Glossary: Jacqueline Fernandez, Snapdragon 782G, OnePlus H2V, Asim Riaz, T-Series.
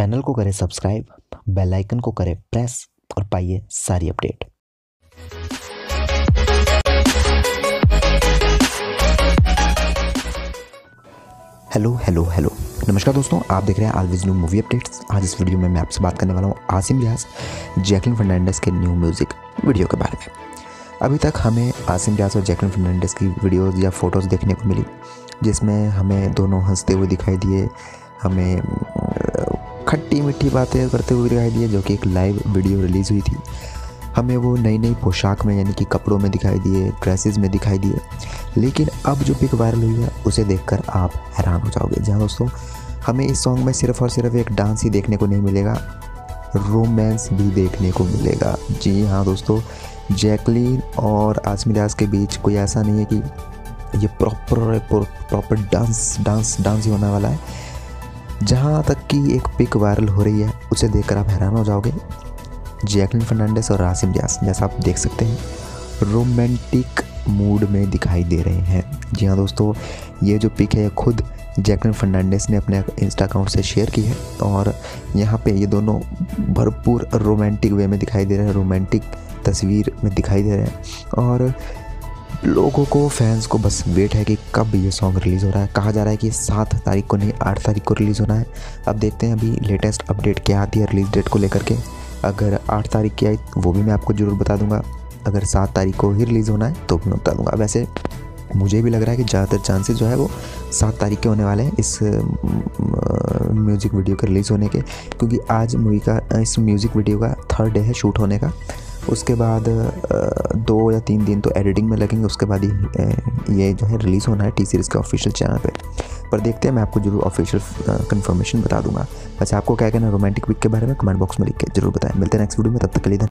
Channel को करें subscribe, bell icon को करें प्रेस और पाइए सारी अपडेट। हेलो हेलो हेलो, नमस्कार दोस्तों, आप देख रहे हैं ऑलवेज न्यू मूवी अपडेट्स। आज इस वीडियो में मैं आपसे बात करने वाला हूँ आसिम रियाज, जैकलिन फर्नांडिस के न्यू म्यूज़िक वीडियो के बारे में। अभी तक हमें आसिम रियाज और जैकलिन फर्नांडिस की वीडियोस या फ़ोटोज़ देखने को मिली, जिसमें हमें दोनों हंसते हुए दिखाई दिए, हमें खट्टी मीठी बातें करते हुए दिखाई दिए, जो कि एक लाइव वीडियो रिलीज़ हुई थी। हमें वो नई नई पोशाक में यानी कि कपड़ों में दिखाई दिए, ड्रेसेस में दिखाई दिए। लेकिन अब जो पिक वायरल हुई है उसे देखकर आप हैरान हो जाओगे, जहाँ दोस्तों हमें इस सॉन्ग में सिर्फ और सिर्फ एक डांस ही देखने को नहीं मिलेगा, रोमांस भी देखने को मिलेगा। जी हाँ दोस्तों, जैकलिन और आसिम रियाज के बीच कोई ऐसा नहीं है कि ये प्रॉपर डांस ही होने वाला है। जहाँ तक कि एक पिक वायरल हो रही है उसे देखकर आप हैरान हो जाओगे, जैकलिन फर्नांडिस और आसिम रियाज जैसा आप देख सकते हैं रोमांटिक मूड में दिखाई दे रहे हैं। जी हाँ दोस्तों, ये जो पिक है खुद जैकलिन फर्नांडिस ने अपने इंस्टा अकाउंट से शेयर की है और यहाँ पे ये दोनों भरपूर रोमांटिक वे में दिखाई दे रहे हैं, रोमांटिक तस्वीर में दिखाई दे रहे हैं। और लोगों को, फैंस को बस वेट है कि कब ये सॉन्ग रिलीज़ हो रहा है। कहा जा रहा है कि 7 तारीख को नहीं 8 तारीख को रिलीज़ होना है। अब देखते हैं अभी लेटेस्ट अपडेट क्या आती है रिलीज़ डेट को लेकर के। अगर 8 तारीख की आई वो भी मैं आपको ज़रूर बता दूंगा, अगर 7 तारीख को ही रिलीज़ होना है तो भी मैं बता दूंगा। वैसे मुझे भी लग रहा है कि ज़्यादातर चांसेस जो है वो 7 तारीख के होने वाले हैं इस म्यूज़िक वीडियो के रिलीज़ होने के, क्योंकि आज मूवी का, इस म्यूज़िक वीडियो का 3rd डे है शूट होने का। उसके बाद 2 या 3 दिन तो एडिटिंग में लगेंगे, उसके बाद ही ये जो है रिलीज़ होना है T-Series के ऑफिशियल चैनल पर देखते हैं, मैं आपको जरूर ऑफिशियल कंफर्मेशन बता दूंगा। अच्छा, आपको क्या कहना है रोमांटिक पिक के बारे में कमेंट बॉक्स में लिख के जरूर बताएं। मिलते हैं नेक्स्ट वीडियो में, तब तक के लिए।